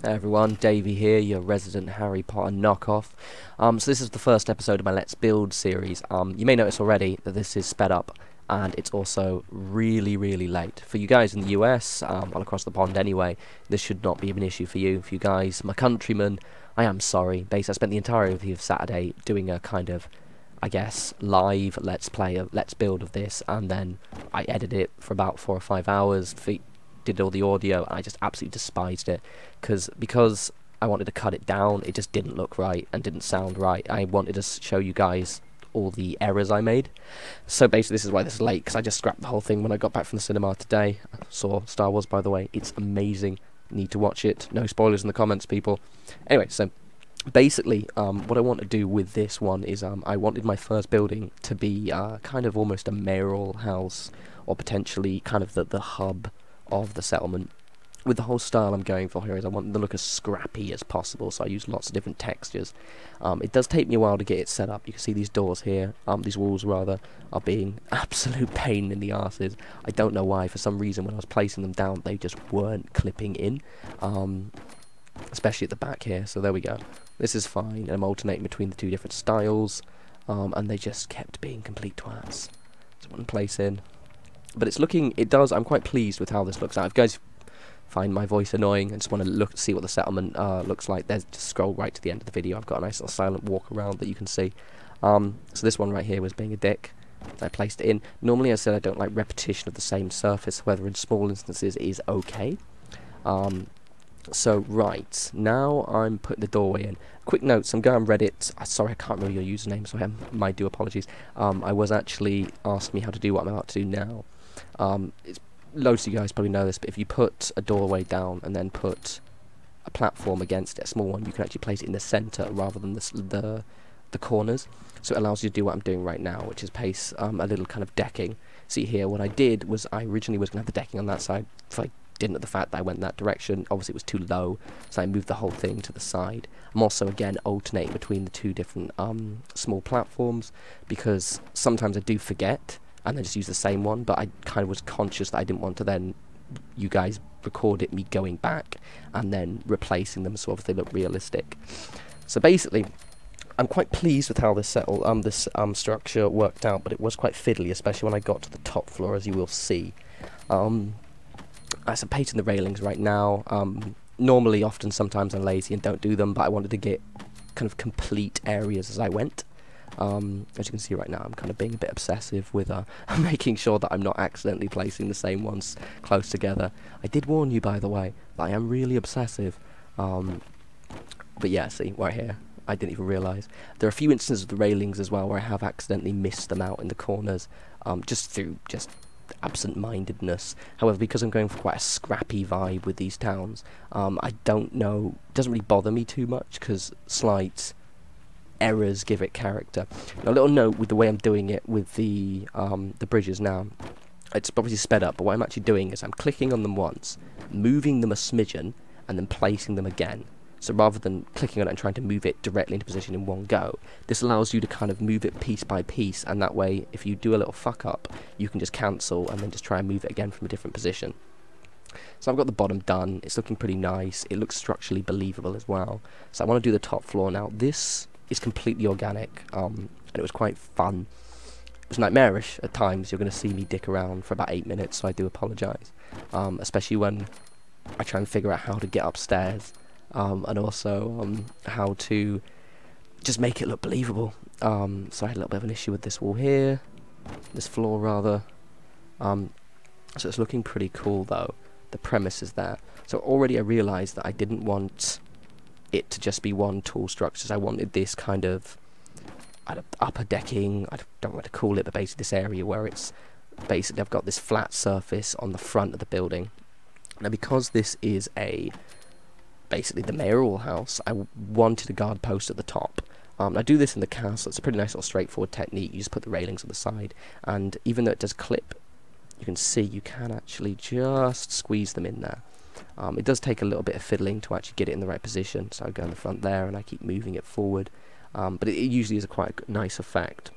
Hey everyone, Davey here, your resident Harry Potter knockoff. So this is the first episode of my Let's Build series. You may notice already that this is sped up, and it's also really, really late. For you guys in the US, well across the pond anyway, this should not be an issue for you. For you guys, my countrymen, I am sorry. Basically, I spent the entirety of Saturday doing a kind of, I guess, live Let's Play, Let's Build of this, and then I edited it for about 4 or 5 hours. Did all the audio, and I just absolutely despised it because I wanted to cut it down. It just didn't look right and didn't sound right. I wanted to show you guys all the errors I made. So basically, this is why this is late, because I just scrapped the whole thing when I got back from the cinema today. I saw Star Wars, by the way. It's amazing. Need to watch it. No spoilers in the comments, people. Anyway, so basically, what I want to do with this one is I wanted my first building to be kind of almost a mayoral house, or potentially kind of the hub of the settlement. With the whole style I'm going for here is I want them to look as scrappy as possible, so I use lots of different textures. It does take me a while to get it set up. You can see these doors here, these walls rather, are being absolute pain in the arses. I don't know why. For some reason when I was placing them down, they just weren't clipping in, especially at the back here. So there we go. This is fine, and I'm alternating between the two different styles, and they just kept being complete twats. So one place in. But it's looking, it does, I'm quite pleased with how this looks out. If you guys find my voice annoying and just want to see what the settlement looks like, there's, just scroll right to the end of the video. I've got a nice little silent walk around that you can see. So this one right here was being a dick. I placed it in. Normally I said I don't like repetition of the same surface, however in small instances it is okay. So right, now I'm putting the doorway in. Quick notes, I'm going on Reddit. Sorry, I can't remember your username, so my due apologies. I was actually asked me how to do what I'm about to do now. Loads of you guys probably know this, but if you put a doorway down and then put a platform against it, a small one, you can actually place it in the centre rather than the corners. So it allows you to do what I'm doing right now, which is place a little kind of decking. See here, what I did was I originally was going to have the decking on that side, so I didn't at the fact that I went that direction. Obviously it was too low, so I moved the whole thing to the side. I'm also again alternating between the two different small platforms, because sometimes I do forget and I just use the same one, but I kind of was conscious that I didn't want to then you guys record it me going back and then replacing them so they look realistic. So basically, I'm quite pleased with how this structure worked out, but it was quite fiddly, especially when I got to the top floor, as you will see. I'm painting the railings right now. Normally, often, sometimes I'm lazy and don't do them, but I wanted to get kind of complete areas as I went. As you can see right now, I'm kind of being a bit obsessive with making sure that I'm not accidentally placing the same ones close together. I did warn you, by the way, that I am really obsessive. But yeah, see, right here, I didn't even realise. There are a few instances of the railings as well where I have accidentally missed them out in the corners, just through absent-mindedness. However, because I'm going for quite a scrappy vibe with these towns, I don't know, it doesn't really bother me too much, because slight errors give it character. Now, a little note with the way I'm doing it with the bridges now. It's obviously sped up, but what I'm actually doing is I'm clicking on them once, moving them a smidgen, and then placing them again. So rather than clicking on it and trying to move it directly into position in one go, this allows you to kind of move it piece by piece, and that way, if you do a little fuck up, you can just cancel and then just try and move it again from a different position. So I've got the bottom done. It's looking pretty nice. It looks structurally believable as well. So I want to do the top floor now. This is completely organic, and it was quite fun. It was nightmarish at times. You're going to see me dick around for about 8 minutes, so I do apologise, especially when I try and figure out how to get upstairs. And also how to just make it look believable. So I had a little bit of an issue with this wall here, this floor rather. So it's looking pretty cool though, the premise is there. So already I realised that I didn't want it to just be one tall structure, so I wanted this kind of upper decking, I don't know what to call it, but basically this area where it's basically I've got this flat surface on the front of the building. Now because this is basically the mayoral house, I wanted a guard post at the top. I do this in the castle. It's a pretty nice little straightforward technique. You just put the railings on the side, and even though it does clip, you can see you can actually just squeeze them in there. It does take a little bit of fiddling to actually get it in the right position, so I go in the front there and I keep moving it forward, but it usually is quite a nice effect.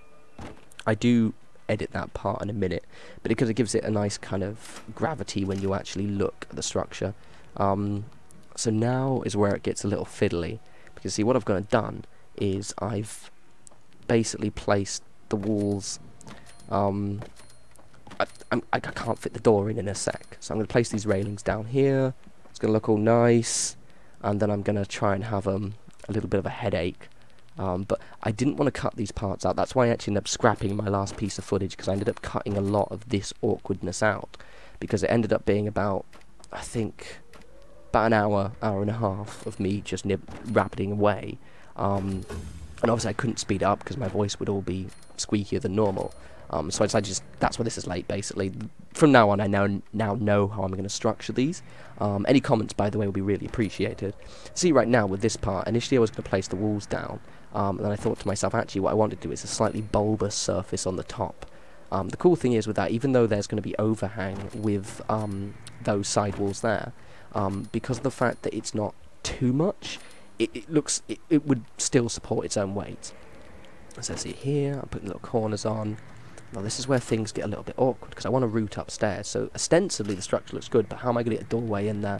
I do edit that part in a minute, but because it gives it a nice kind of gravity when you actually look at the structure. So now is where it gets a little fiddly, because see what I've done is I've basically placed the walls. I can't fit the door in a sec, so I'm going to place these railings down here. It's going to look all nice, and then I'm going to try and have a little bit of a headache. But I didn't want to cut these parts out. That's why I actually ended up scrapping my last piece of footage, because I ended up cutting a lot of this awkwardness out, because it ended up being about, I think, about an hour, hour and a half of me just rabbiting away. And obviously I couldn't speed it up because my voice would all be squeakier than normal. So I decided that's why this is late, basically. From now on, I now know how I'm going to structure these. Any comments, by the way, will be really appreciated. See, right now, with this part, initially I was going to place the walls down, and then I thought to myself, actually, what I want to do is a slightly bulbous surface on the top. The cool thing is with that, even though there's going to be overhang with those side walls there, because of the fact that it's not too much, it would still support its own weight. So see here, I'm putting little corners on. Now this is where things get a little bit awkward, because I want to root upstairs. So ostensibly the structure looks good, but how am I going to get a doorway in there?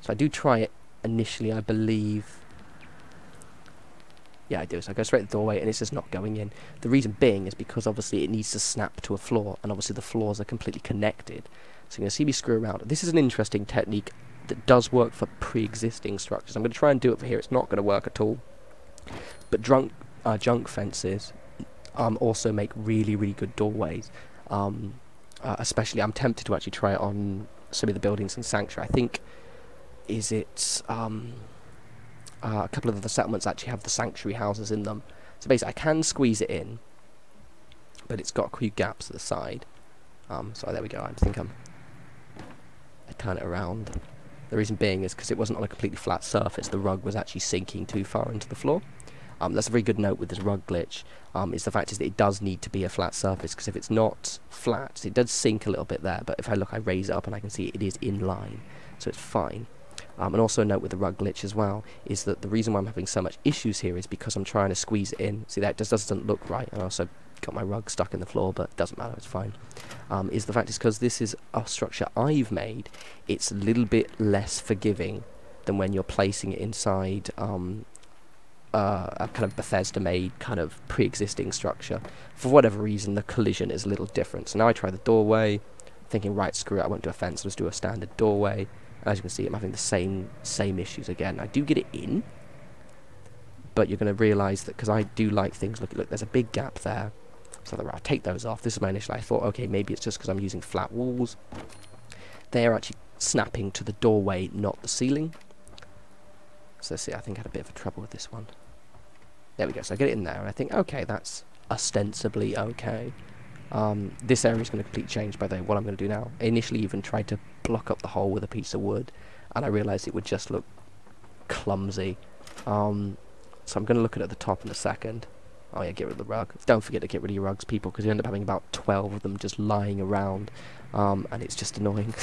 So I do try it initially, I believe. Yeah, I do. So I go straight to the doorway, and it's just not going in. The reason being is because obviously it needs to snap to a floor, and obviously the floors are completely connected. So you're going to see me screw around. This is an interesting technique that does work for pre-existing structures. I'm going to try and do it for here. It's not going to work at all. But junk fences also make really, really good doorways. Especially, I'm tempted to actually try it on some of the buildings in Sanctuary. I think, a couple of the settlements actually have the Sanctuary houses in them. So basically, I can squeeze it in, but it's got a few gaps at the side. So there we go. I turn it around. The reason being is because it wasn't on a completely flat surface. The rug was actually sinking too far into the floor. That's a very good note with this rug glitch, is the fact is that it does need to be a flat surface, because if it's not flat, it does sink a little bit there, but if I look, I raise it up and I can see it is in line, so it's fine. And also a note with the rug glitch as well, is that the reason why I'm having so much issues here is because I'm trying to squeeze it in. See, that just doesn't look right, and I also got my rug stuck in the floor, but it doesn't matter, it's fine. Is the fact is because this is a structure I've made, it's a little bit less forgiving than when you're placing it inside, a kind of Bethesda-made kind of pre-existing structure. For whatever reason, the collision is a little different. So now I try the doorway, thinking, right, screw it, I won't do a fence, I'll just do a standard doorway. And as you can see, I'm having the same issues again. I do get it in, but you're going to realise that, because I do like things, look, there's a big gap there. So I'll take those off. This is my initial, I thought, okay, maybe it's just because I'm using flat walls. They're actually snapping to the doorway, not the ceiling. So see, I think I had a bit of trouble with this one. There we go, so I get it in there, and I think, okay, that's ostensibly okay. This area is going to completely change, by the way, what I'm going to do now. I initially even tried to block up the hole with a piece of wood, and I realised it would just look clumsy. So I'm going to look at the top in a second. Oh yeah, get rid of the rug. Don't forget to get rid of your rugs, people, because you end up having about 12 of them just lying around, and it's just annoying.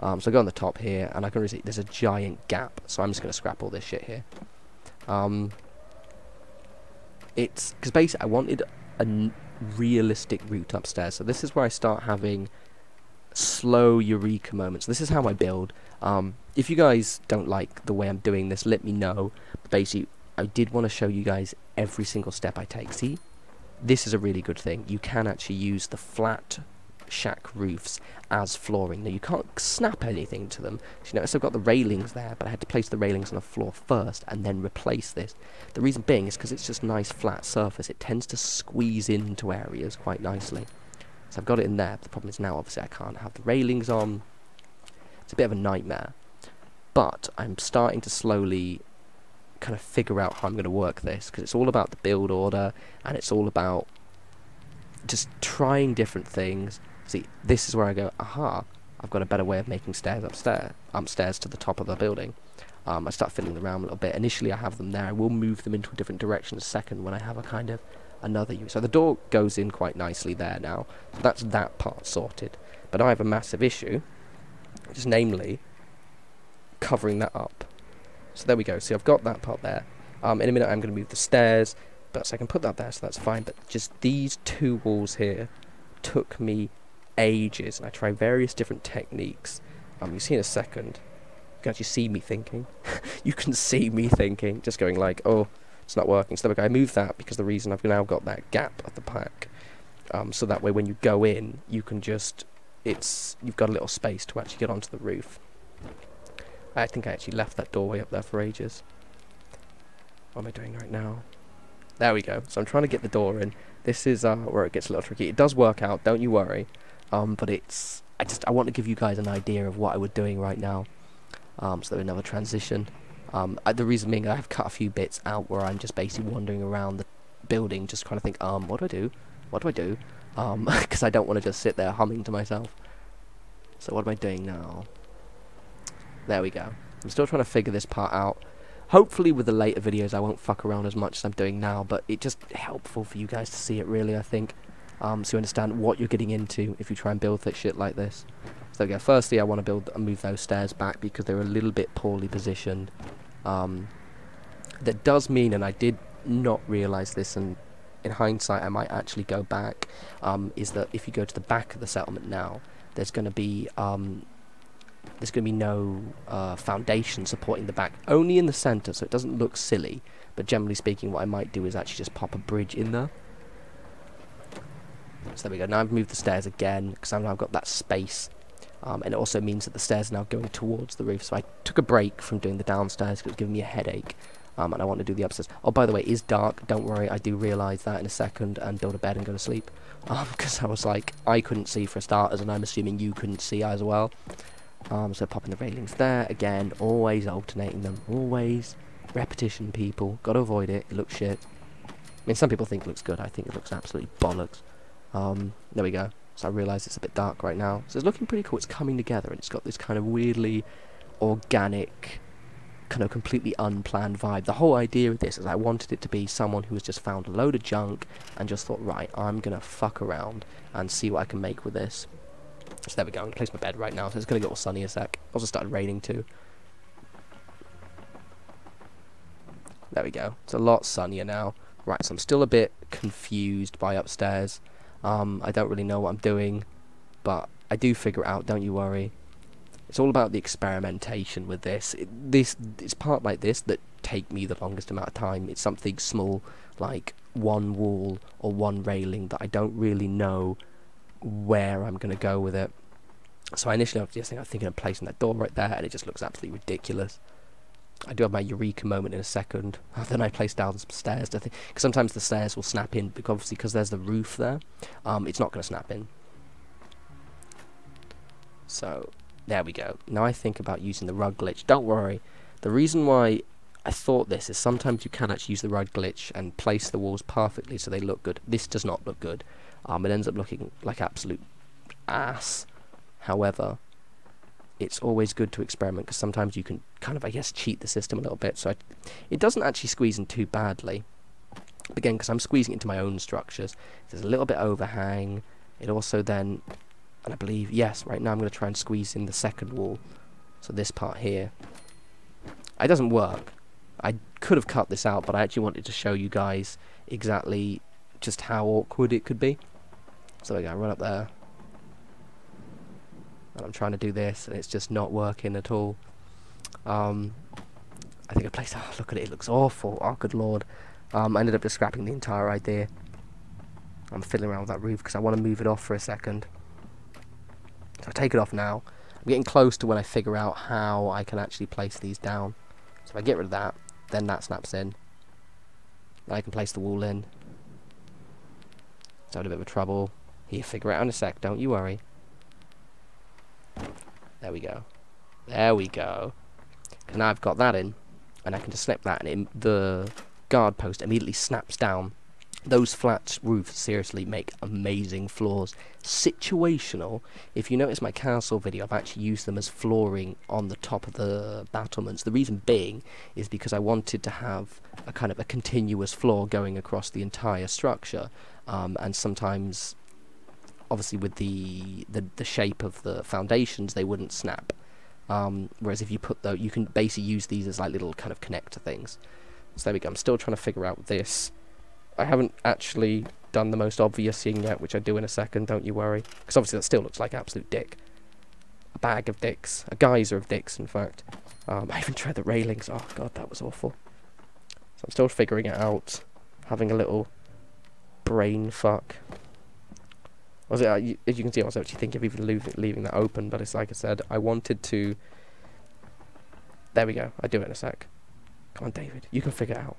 So I go on the top here, and I can see there's a giant gap, so I'm just going to scrap all this shit here. It's because basically I wanted a realistic route upstairs, so this is where I start having slow eureka moments. This is how I build. If you guys don't like the way I'm doing this, let me know. Basically, I did want to show you guys every single step I take. See, this is a really good thing. You can actually use the flat shack roofs as flooring. Now, you can't snap anything to them. So you notice I've got the railings there, but I had to place the railings on the floor first and then replace this. The reason being is because it's just a nice flat surface. It tends to squeeze into areas quite nicely. So I've got it in there. The problem is now, obviously, I can't have the railings on. It's a bit of a nightmare. But I'm starting to slowly kind of figure out how I'm going to work this, because it's all about the build order, and it's all about just trying different things. See, this is where I go, aha, I've got a better way of making stairs upstairs to the top of the building. I start fiddling around a little bit. Initially, I have them there. I will move them into a different direction in a second when I have a kind of another use. So the door goes in quite nicely there now. So that's that part sorted. But I have a massive issue, just namely covering that up. So there we go. See, I've got that part there. In a minute, I'm going to move the stairs, but so I can put that there, so that's fine. But just these two walls here took me ages, and I try various different techniques. You'll see in a second can actually see me thinking. You can see me thinking, just going like, oh, it's not working. So I move that because the reason I've now got that gap at the back, so that way when you go in, you can just, you've got a little space to actually get onto the roof. I think I actually left that doorway up there for ages. What am I doing right now? There we go. So I'm trying to get the door in. This is where it gets a little tricky. It does work out, don't you worry. But it's, I want to give you guys an idea of what I was doing right now. So another transition. The reason being I've cut a few bits out where I'm just basically wandering around the building, just trying to think, what do I do? What do I do? Because I don't want to just sit there humming to myself. So what am I doing now? There we go. I'm still trying to figure this part out. Hopefully with the later videos I won't fuck around as much as I'm doing now, but it's just helpful for you guys to see it really, I think. So you understand what you're getting into if you try and build that shit like this. So yeah, firstly I want to move those stairs back because they're a little bit poorly positioned. That does mean, and I did not realise this, and in hindsight I might actually go back, is that if you go to the back of the settlement now, there's going to be... there's going to be no foundation supporting the back, only in the centre, so it doesn't look silly. But generally speaking, what I might do is actually just pop a bridge in there. So there we go. Now I've moved the stairs again, because I've now got that space. And it also means that the stairs are now going towards the roof. So I took a break from doing the downstairs, because it was giving me a headache. And I want to do the upstairs. Oh, by the way, it is dark. Don't worry, I do realise that in a second, and build a bed and go to sleep. Because I was like, I couldn't see for starters, and I'm assuming you couldn't see as well. So popping the railings there, again, always alternating them, always repetition, people, gotta avoid it, it looks shit. I mean, some people think it looks good, I think it looks absolutely bollocks. There we go, so I realise it's a bit dark right now, so it's looking pretty cool, it's coming together, and it's got this kind of weirdly organic, kind of completely unplanned vibe. The whole idea of this is I wanted it to be someone who has just found a load of junk, and just thought, right, I'm gonna fuck around, and see what I can make with this. So there we go, I'm going to place my bed right now, so it's going to get all sunny in a sec. Also started raining too. There we go, it's a lot sunnier now. Right, so I'm still a bit confused by upstairs. I don't really know what I'm doing, but I do figure it out, don't you worry. It's all about the experimentation with this. It's part like this that take me the longest amount of time. It's something small, like one wall or one railing that I don't really know where I'm going to go with it. So initially I was thinking of placing that door right there, and it just looks absolutely ridiculous. I do have my eureka moment in a second. Then I place down some stairs, because sometimes the stairs will snap in, because obviously because there's the roof there, it's not going to snap in. So there we go. Now I think about using the rug glitch. Don't worry, the reason why I thought this is sometimes you can actually use the rug glitch and place the walls perfectly so they look good. This does not look good. It ends up looking like absolute ass. However, it's always good to experiment, because sometimes you can kind of, I guess, cheat the system a little bit. So it doesn't actually squeeze in too badly. But again, because I'm squeezing into my own structures, there's a little bit overhang. It also then, and I believe, yes, right now I'm going to try and squeeze in the second wall. So this part here. It doesn't work. I could have cut this out, but I actually wanted to show you guys exactly just how awkward it could be. So there we go, I run up there. And I'm trying to do this, and it's just not working at all. I think I placed... Oh, look at it, it looks awful. Oh, good lord. I ended up just scrapping the entire idea. I'm fiddling around with that roof, because I want to move it off for a second. So I take it off now. I'm getting close to when I figure out how I can actually place these down. So if I get rid of that, then that snaps in. Then I can place the wall in. So I had a bit of trouble. Here, figure it out in a sec, don't you worry. There we go. There we go. And now I've got that in, and I can just snap that, and the guard post immediately snaps down. Those flat roofs seriously make amazing floors. Situational. If you notice my castle video, I've actually used them as flooring on the top of the battlements. The reason being is because I wanted to have a kind of a continuous floor going across the entire structure. And sometimes, obviously with the shape of the foundations, they wouldn't snap. Whereas if you put the, you can basically use these as like little kind of connector things. So there we go. I'm still trying to figure out this. I haven't actually done the most obvious thing yet, which I do in a second, don't you worry. Because obviously that still looks like absolute dick. A bag of dicks. A geyser of dicks, in fact. I even tried the railings. Oh god, that was awful. So I'm still figuring it out, having a little brain fuck. Was it? As you can see, I was actually thinking of even leaving that open, but it's like I said, I wanted to. There we go. I do it in a sec. Come on, David. You can figure it out.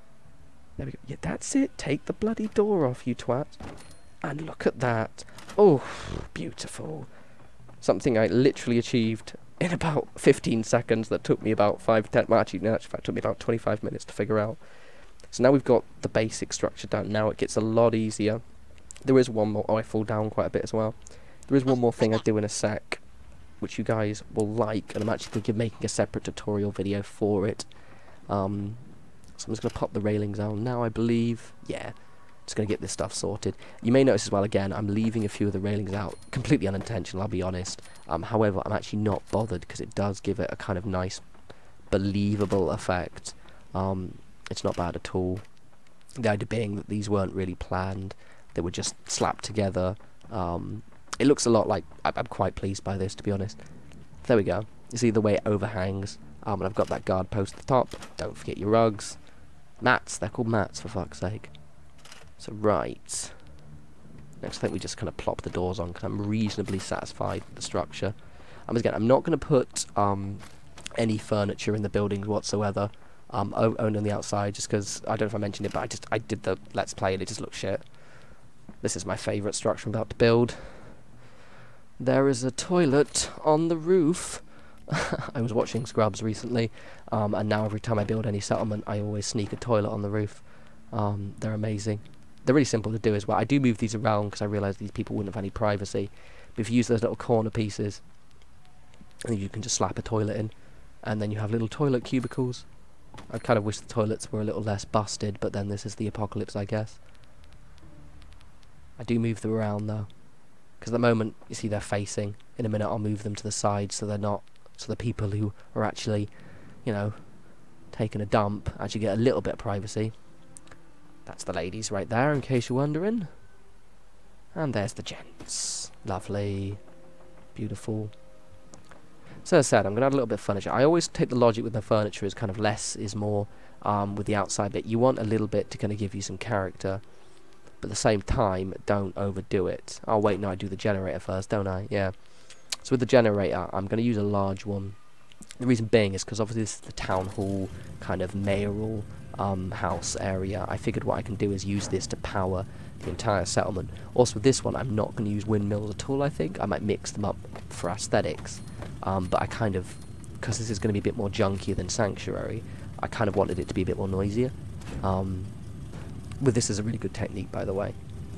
There we go. Yeah, that's it. Take the bloody door off, you twat. And look at that. Oh, beautiful. Something I literally achieved in about 15 seconds that took me about 5 to 10... Well, actually, no, in fact, it took me about 25 minutes to figure out. So now we've got the basic structure down. Now it gets a lot easier. There is one more... Oh, I fall down quite a bit as well. There is one more thing I do in a sec, which you guys will like, and I'm actually thinking of making a separate tutorial video for it. So I'm just going to pop the railings out now, I believe. Yeah, just going to get this stuff sorted. You may notice as well, again, I'm leaving a few of the railings out, completely unintentional, I'll be honest. However, I'm actually not bothered, because it does give it a kind of nice, believable effect. It's not bad at all. The idea being that these weren't really planned, they were just slapped together. It looks a lot like... I'm quite pleased by this, to be honest. There we go. You see the way it overhangs. And I've got that guard post at the top. Don't forget your rugs. Mats. They're called mats, for fuck's sake. So, right. Next, I think we just kind of plop the doors on, because I'm reasonably satisfied with the structure. Again, I'm not going to put any furniture in the buildings whatsoever. Only on the outside, just because... I don't know if I mentioned it, but I did the Let's Play, and it just looked shit. This is my favourite structure I'm about to build. There is a toilet on the roof. I was watching Scrubs recently, and now every time I build any settlement, I always sneak a toilet on the roof. They're amazing. They're really simple to do as well. I do move these around because I realise these people wouldn't have any privacy. But if you use those little corner pieces, and you can just slap a toilet in, and then you have little toilet cubicles. I kind of wish the toilets were a little less busted, but then this is the apocalypse, I guess. I do move them around though. Because at the moment, you see they're facing. In a minute, I'll move them to the side so they're not... So the people who are actually, you know, taking a dump actually get a little bit of privacy. That's the ladies right there, in case you're wondering. And there's the gents. Lovely. Beautiful. So as I said, I'm going to add a little bit of furniture. I always take the logic with the furniture as kind of less is more with the outside bit. You want a little bit to kind of give you some character. But at the same time, don't overdo it. Oh wait, no, I do the generator first, don't I? Yeah. So with the generator, I'm going to use a large one. The reason being is because obviously this is the town hall kind of mayoral house area. I figured what I can do is use this to power the entire settlement. Also with this one, I'm not going to use windmills at all, I think. I might mix them up for aesthetics. But I kind of, because this is going to be a bit more junkier than Sanctuary, I kind of wanted it to be a bit more noisier. With this is a really good technique, by the way.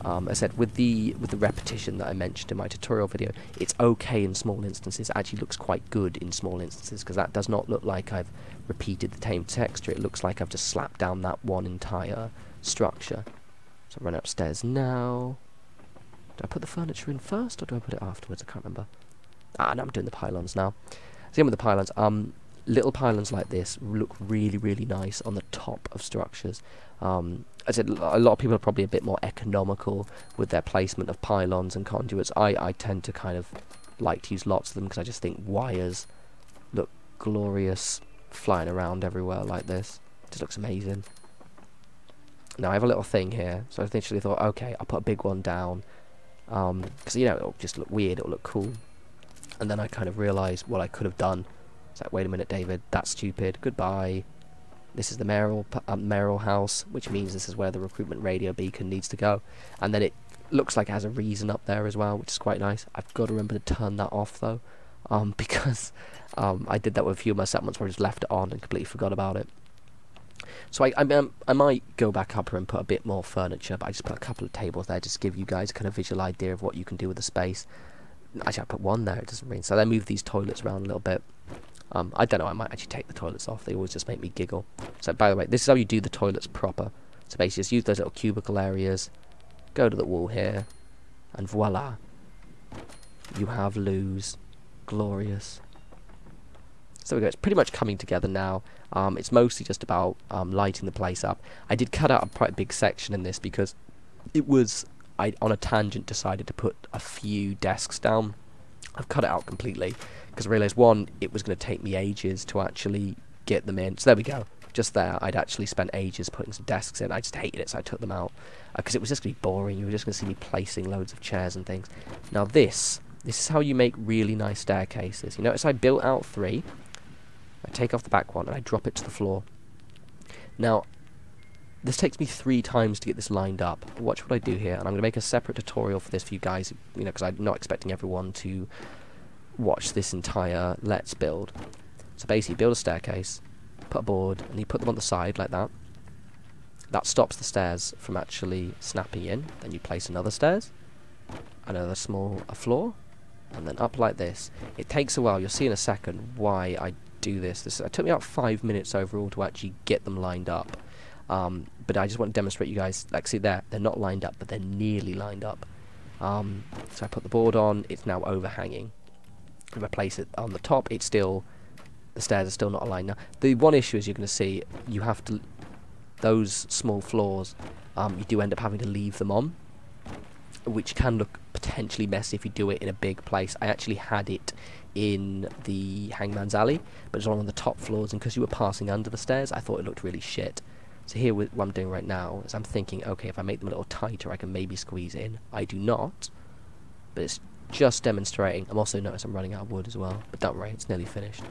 As I said, with the repetition that I mentioned in my tutorial video, it's okay in small instances. It actually looks quite good in small instances, because that does not look like I've repeated the same texture. It looks like I've just slapped down that one entire structure. So I run upstairs now. Do I put the furniture in first, or do I put it afterwards? I can't remember. Ah, no, I'm doing the pylons now. See, I'm with the pylons. Little pylons like this look really, really nice on the top of structures. As I said, a lot of people are probably a bit more economical with their placement of pylons and conduits. I tend to kind of like to use lots of them because I just think wires look glorious flying around everywhere like this. It just looks amazing. Now I have a little thing here, so I initially thought, okay, I'll put a big one down because you know it'll just look weird, it'll look cool. And then I kind of realised what I could have done. It's like, wait a minute, David, that's stupid. Goodbye. This is the mayoral house, which means this is where the recruitment radio beacon needs to go. And then it looks like it has a reason up there as well, which is quite nice. I've got to remember to turn that off, though, because I did that with a few of my settlements where I just left it on and completely forgot about it. So I might go back up here and put a bit more furniture, but I just put a couple of tables there just to give you guys a kind of visual idea of what you can do with the space. Actually, I put one there, it doesn't mean. So I move these toilets around a little bit. I don't know, I might actually take the toilets off, they always just make me giggle. So by the way, this is how you do the toilets proper. So basically just use those little cubicle areas, go to the wall here, and voila. You have loos. Glorious. So there we go, it's pretty much coming together now. It's mostly just about lighting the place up. I did cut out a quite big section in this because it was, I on a tangent decided to put a few desks down. I've cut it out completely because I realised, one, it was going to take me ages to actually get them in. So there we go. Just there, I'd actually spent ages putting some desks in. I just hated it, so I took them out because it was just going to be boring. You were just going to see me placing loads of chairs and things. Now this is how you make really nice staircases. You notice I built out three. I take off the back one and I drop it to the floor. Now, this takes me 3 times to get this lined up. Watch what I do here, and I'm going to make a separate tutorial for this for you guys, you know, because I'm not expecting everyone to watch this entire Let's Build. So basically, build a staircase, put a board, and you put them on the side like that. That stops the stairs from actually snapping in. Then you place another stairs, another small floor, and then up like this. It takes a while. You'll see in a second why I do this. It took me about 5 minutes overall to actually get them lined up. But I just want to demonstrate you guys, like, see there, they're not lined up, but they're nearly lined up. So I put the board on, it's now overhanging. If I place it on the top, it's still, the stairs are still not aligned. Now, the one issue is you're going to see, you have to, those small floors, you do end up having to leave them on, which can look potentially messy if you do it in a big place. I actually had it in the Hangman's Alley, but it's on the top floors, and because you were passing under the stairs, I thought it looked really shit. So here, what I'm doing right now is I'm thinking, okay, if I make them a little tighter, I can maybe squeeze in. I do not, but it's just demonstrating. I'm also noticing I'm running out of wood as well, but don't worry, it's nearly finished.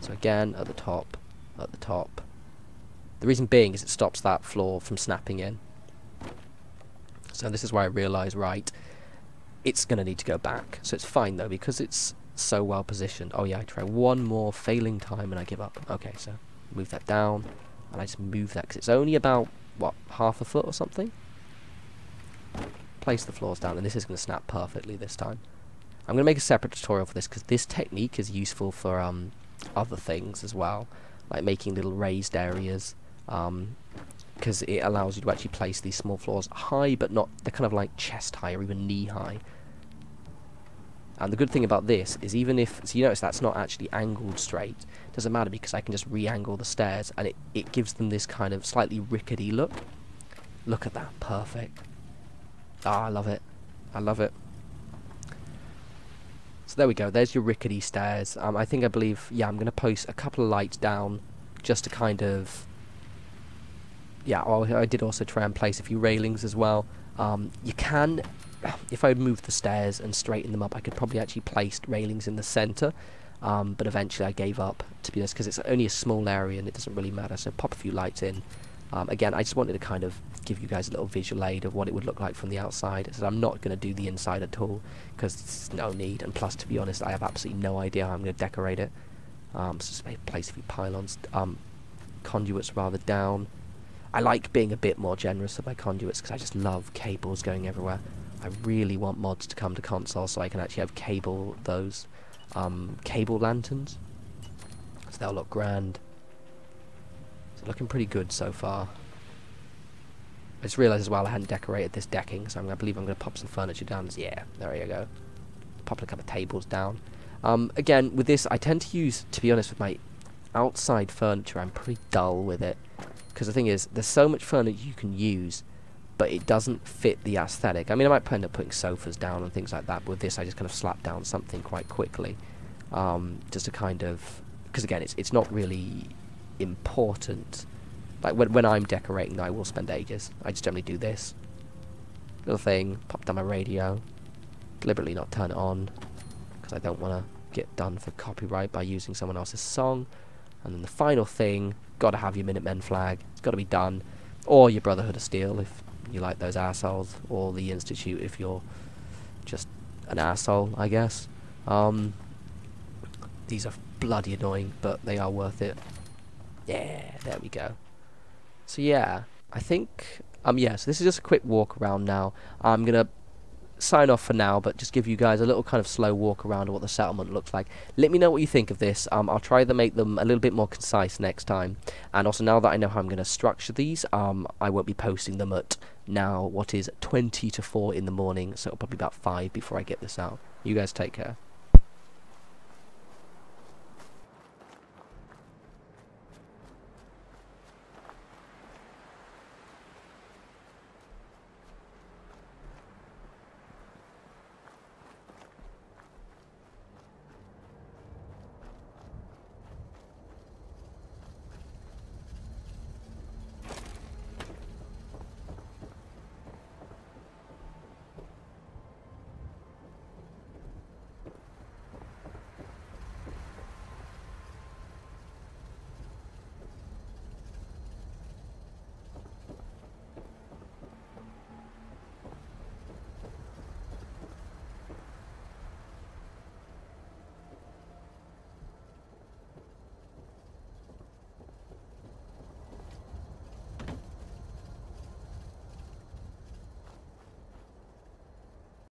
So again, at the top, at the top. The reason being is it stops that floor from snapping in. So this is where I realise, right, it's going to need to go back. So it's fine, though, because it's so well positioned. Oh, yeah, I try one more failing time and I give up. Okay, so move that down. And I just move that because it's only about, what, half a foot or something? Place the floors down, and this is going to snap perfectly this time. I'm going to make a separate tutorial for this because this technique is useful for other things as well, like making little raised areas, because it allows you to actually place these small floors high, but not, they're kind of like chest high or even knee high. And the good thing about this is even if, so you notice that's not actually angled straight, doesn't matter because I can just re-angle the stairs and it gives them this kind of slightly rickety look. Look at that, perfect. Ah, I love it. I love it. So there we go, there's your rickety stairs. I believe, I'm going to post a couple of lights down just to kind of, yeah, I did also try and place a few railings as well. You can, if I moved the stairs and straightened them up, I could probably actually place railings in the centre, but eventually I gave up, to be honest, because it's only a small area and it doesn't really matter, so pop a few lights in. Again, I just wanted to kind of give you guys a little visual aid of what it would look like from the outside, so I'm not going to do the inside at all, because there's no need, and plus, to be honest, I have absolutely no idea how I'm going to decorate it. So just maybe place a few pylons, conduits rather, down. I like being a bit more generous with my conduits, because I just love cables going everywhere. I really want mods to come to console so I can actually have cable those cable lanterns, so they'll look grand. It's looking pretty good so far. I just realised as well I hadn't decorated this decking, so I believe I'm going to pop some furniture down. Yeah, there you go. Pop a couple of tables down. Again, with this, I tend to use, to be honest, with my outside furniture, I'm pretty dull with it, because the thing is, there's so much furniture you can use, but it doesn't fit the aesthetic. I mean, I might end up putting sofas down and things like that, but with this I just kind of slap down something quite quickly, just to kind of, because again, it's not really important. Like, when I'm decorating, I will spend ages. I just generally do this. Little thing, pop down my radio, deliberately not turn it on, because I don't want to get done for copyright by using someone else's song. And then the final thing, gotta have your Minutemen flag, it's gotta be done, or your Brotherhood of Steel, if you like those assholes, or the Institute if you're just an asshole, I guess. These are bloody annoying, but they are worth it. Yeah, there we go. So yeah, I think so this is just a quick walk around now. I'm gonna sign off for now, but just give you guys a little kind of slow walk around of what the settlement looks like. Let me know what you think of this. I'll try to make them a little bit more concise next time, and also now that I know how I'm going to structure these, I won't be posting them at now what is 20 to 4 in the morning, so it'll probably be about 5 before I get this out. You guys take care.